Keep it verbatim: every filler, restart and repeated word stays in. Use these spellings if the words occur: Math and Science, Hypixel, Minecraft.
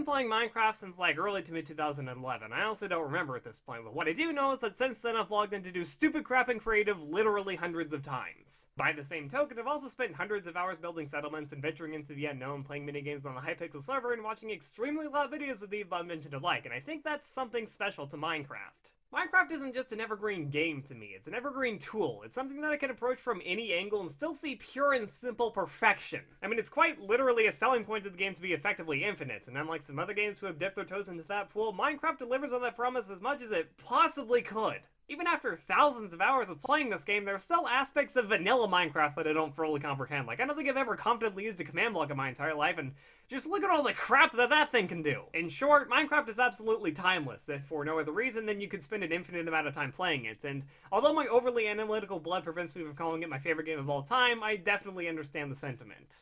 been playing Minecraft since like early to mid two thousand eleven. I honestly don't remember at this point, but what I do know is that since then I've logged in to do stupid crap and creative literally hundreds of times. By the same token, I've also spent hundreds of hours building settlements and venturing into the unknown, playing minigames on the Hypixel server, and watching extremely loud videos of the above mentioned alike, and I think that's something special to Minecraft. Minecraft isn't just an evergreen game to me, it's an evergreen tool. It's something that I can approach from any angle and still see pure and simple perfection. I mean, it's quite literally a selling point of the game to be effectively infinite, and unlike some other games who have dipped their toes into that pool, Minecraft delivers on that promise as much as it possibly could. Even after thousands of hours of playing this game, there are still aspects of vanilla Minecraft that I don't fully comprehend. Like, I don't think I've ever confidently used a command block in my entire life, and just look at all the crap that that thing can do! In short, Minecraft is absolutely timeless. If for no other reason, then you could spend an infinite amount of time playing it, and although my overly analytical blood prevents me from calling it my favorite game of all time, I definitely understand the sentiment.